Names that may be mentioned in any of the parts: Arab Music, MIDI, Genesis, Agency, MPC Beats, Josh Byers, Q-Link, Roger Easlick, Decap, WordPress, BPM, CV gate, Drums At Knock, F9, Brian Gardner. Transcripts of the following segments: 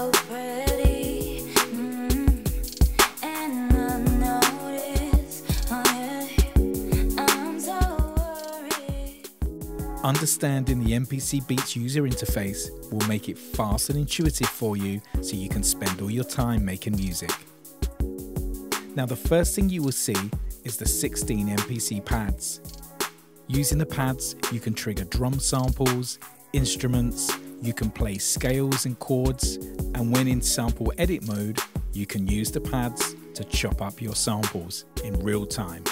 so pretty, and I notice, I'm so worried. Understanding the MPC Beats user interface will make it fast and intuitive for you, so you can spend all your time making music. Now, the first thing you will see is the 16 MPC pads. Using the pads, you can trigger drum samples, instruments, you can play scales and chords, and when in sample edit mode, you can use the pads to chop up your samples in real time.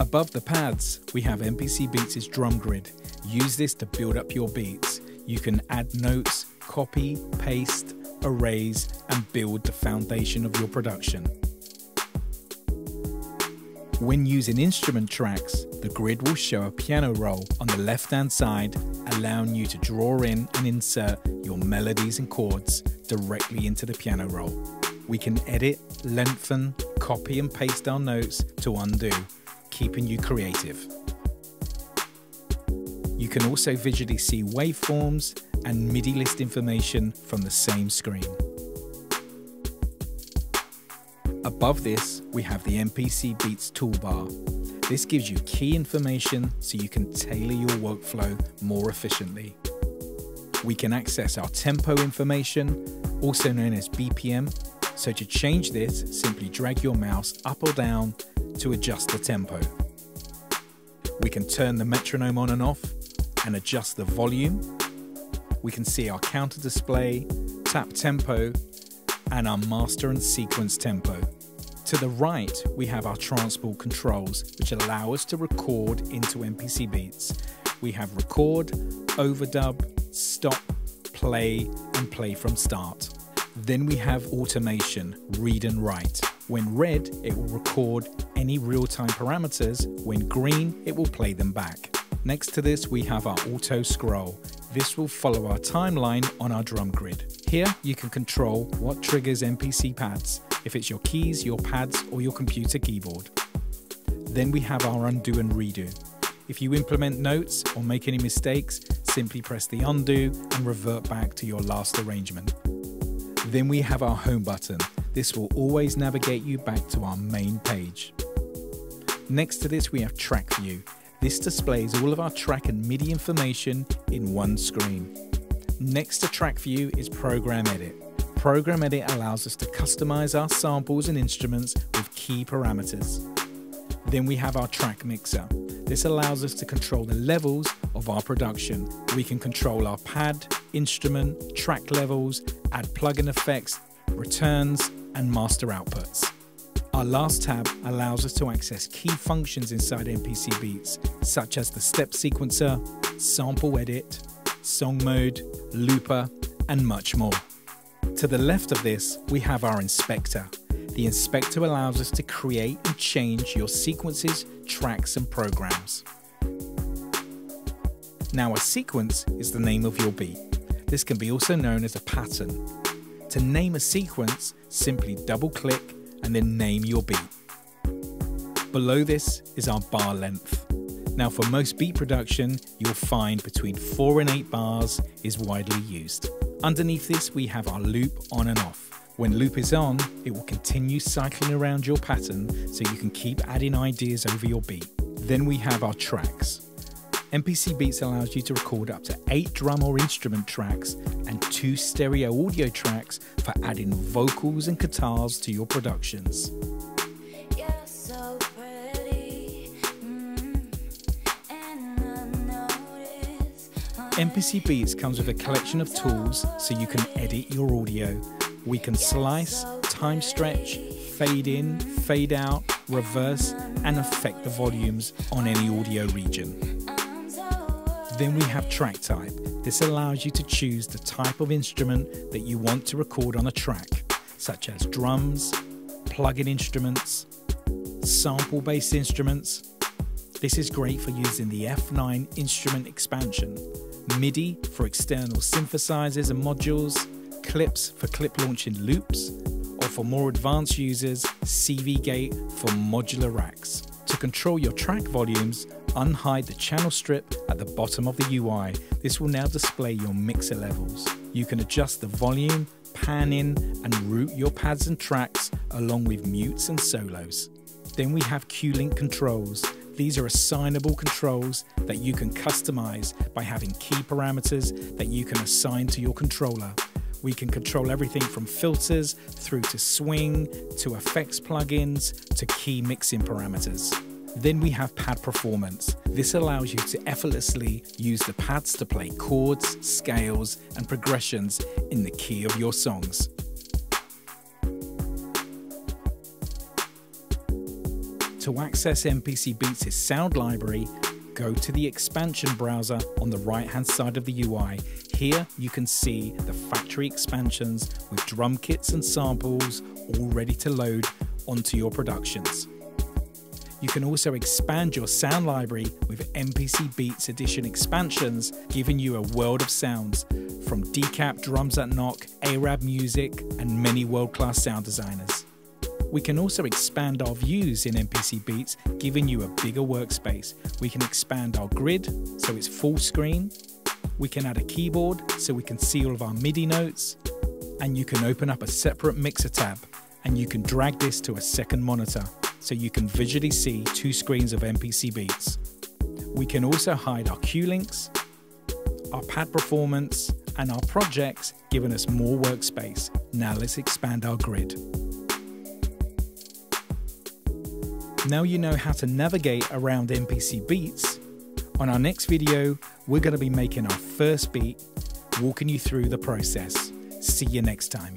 Above the pads, we have MPC Beats' drum grid. Use this to build up your beats. You can add notes, copy, paste, arrays, and build the foundation of your production. When using instrument tracks, the grid will show a piano roll on the left-hand side, allowing you to draw in and insert your melodies and chords directly into the piano roll. We can edit, lengthen, copy and paste our notes to undo, keeping you creative. You can also visually see waveforms and MIDI list information from the same screen. Above this, we have the MPC Beats toolbar. This gives you key information so you can tailor your workflow more efficiently. We can access our tempo information, also known as BPM. So to change this, simply drag your mouse up or down to adjust the tempo. We can turn the metronome on and off and adjust the volume. We can see our counter display, tap tempo, and our master and sequence tempo. To the right, we have our transport controls, which allow us to record into MPC Beats. We have record, overdub, stop, play, and play from start. Then we have automation, read and write. When red, it will record any real-time parameters. When green, it will play them back. Next to this, we have our auto scroll. This will follow our timeline on our drum grid. Here, you can control what triggers MPC pads, if it's your keys, your pads, or your computer keyboard. Then we have our undo and redo. If you implement notes or make any mistakes, simply press the undo and revert back to your last arrangement. Then we have our home button. This will always navigate you back to our main page. Next to this, we have track view. This displays all of our track and MIDI information in one screen. Next to track view is program edit. Program edit allows us to customize our samples and instruments with key parameters. Then we have our track mixer. This allows us to control the levels of our production. We can control our pad, instrument, track levels, add plugin effects, returns, and master outputs. Our last tab allows us to access key functions inside MPC Beats, such as the step sequencer, sample edit, song mode, looper, and much more. To the left of this, we have our inspector. The inspector allows us to create and change your sequences, tracks, and programs. Now, a sequence is the name of your beat. This can be also known as a pattern. To name a sequence, simply double-click and then name your beat. Below this is our bar length. Now, for most beat production, you'll find between 4 and 8 bars is widely used. Underneath this, we have our loop on and off. When loop is on, it will continue cycling around your pattern so you can keep adding ideas over your beat. Then we have our tracks. MPC Beats allows you to record up to 8 drum or instrument tracks and 2 stereo audio tracks for adding vocals and guitars to your productions. MPC Beats comes with a collection of tools so you can edit your audio. We can slice, time stretch, fade in, fade out, reverse, and affect the volumes on any audio region. Then we have track type. This allows you to choose the type of instrument that you want to record on a track, such as drums, plug-in instruments, sample-based instruments. This is great for using the F9 instrument expansion, MIDI for external synthesizers and modules, clips for clip launching loops, or for more advanced users, CV gate for modular racks. To control your track volumes, unhide the channel strip at the bottom of the UI. This will now display your mixer levels. You can adjust the volume, pan in, and route your pads and tracks along with mutes and solos. Then we have Q-Link controls. These are assignable controls that you can customize by having key parameters that you can assign to your controller. We can control everything from filters through to swing, to effects plugins, to key mixing parameters. Then we have pad performance. This allows you to effortlessly use the pads to play chords, scales, and progressions in the key of your songs. To access MPC Beats' sound library, go to the expansion browser on the right-hand side of the UI. Here you can see the factory expansions with drum kits and samples all ready to load onto your productions. You can also expand your sound library with MPC Beats Edition expansions, giving you a world of sounds from Decap, Drums At Knock, Arab Music, and many world-class sound designers. We can also expand our views in MPC Beats, giving you a bigger workspace. We can expand our grid, so it's full screen. We can add a keyboard, so we can see all of our MIDI notes. And you can open up a separate mixer tab, and you can drag this to a second monitor, so you can visually see two screens of MPC Beats. We can also hide our Q-Links, our pad performance, and our projects, giving us more workspace. Now let's expand our grid. Now you know how to navigate around MPC Beats. On our next video, we're going to be making our first beat, walking you through the process. See you next time.